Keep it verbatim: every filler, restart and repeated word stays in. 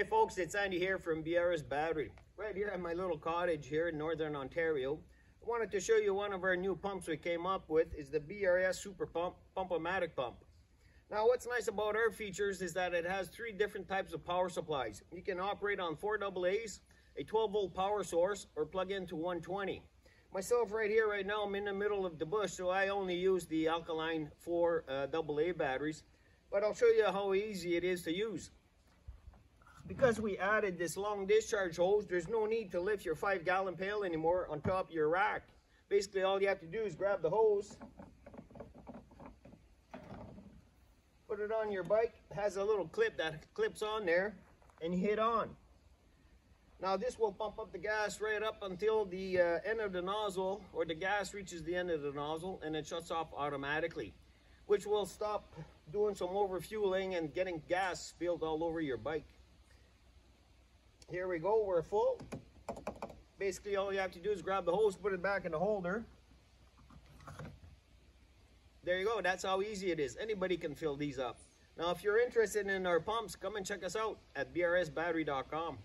Hey folks, it's Andy here from B R S Battery. Right here at my little cottage here in Northern Ontario, I wanted to show you one of our new pumps we came up with. Is the B R S super pump, pumpomatic pump. Now what's nice about our features is that it has three different types of power supplies. You can operate on four double A's, a twelve volt power source, or plug into one twenty. Myself right here, right now, I'm in the middle of the bush, so I only use the alkaline four uh, double A batteries, but I'll show you how easy it is to use. Because we added this long discharge hose, there's no need to lift your five gallon pail anymore on top of your rack. Basically, all you have to do is grab the hose, put it on your bike. It has a little clip that clips on there, and hit on. Now this will pump up the gas right up until the uh, end of the nozzle, or the gas reaches the end of the nozzle, and it shuts off automatically, which will stop doing some overfueling and getting gas spilled all over your bike. Here we go, we're full. Basically, all you have to do is grab the hose, put it back in the holder. There you go, that's how easy it is. Anybody can fill these up. Now, if you're interested in our pumps, come and check us out at b r s battery dot com.